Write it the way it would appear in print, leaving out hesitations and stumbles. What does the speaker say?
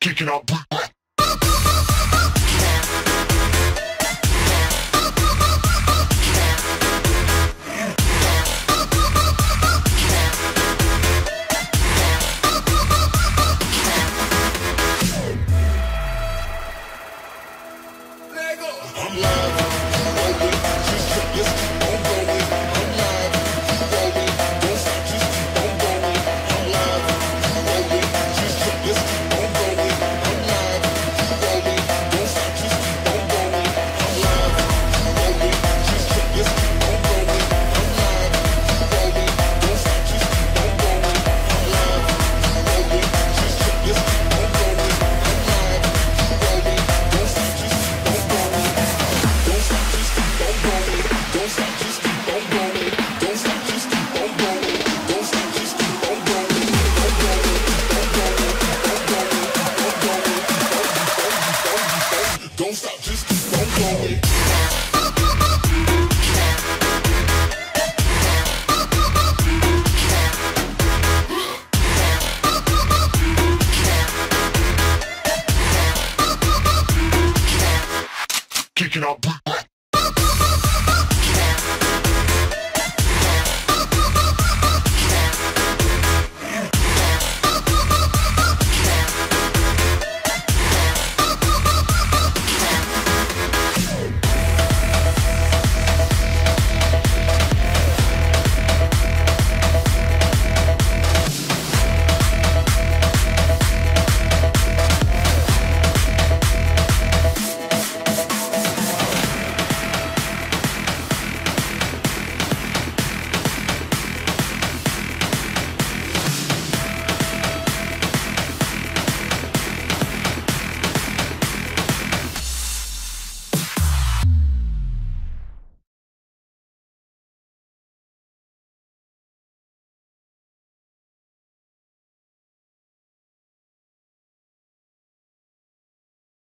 Kicking out. I'm live. Kicking up.